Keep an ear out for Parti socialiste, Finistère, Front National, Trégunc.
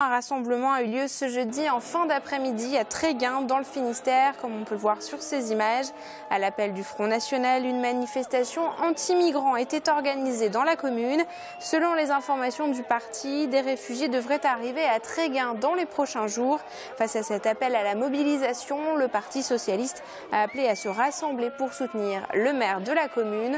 Un rassemblement a eu lieu ce jeudi en fin d'après-midi à Trégunc, dans le Finistère, comme on peut le voir sur ces images. À l'appel du Front National, une manifestation anti-migrants était organisée dans la commune. Selon les informations du parti, des réfugiés devraient arriver à Trégunc dans les prochains jours. Face à cet appel à la mobilisation, le Parti socialiste a appelé à se rassembler pour soutenir le maire de la commune.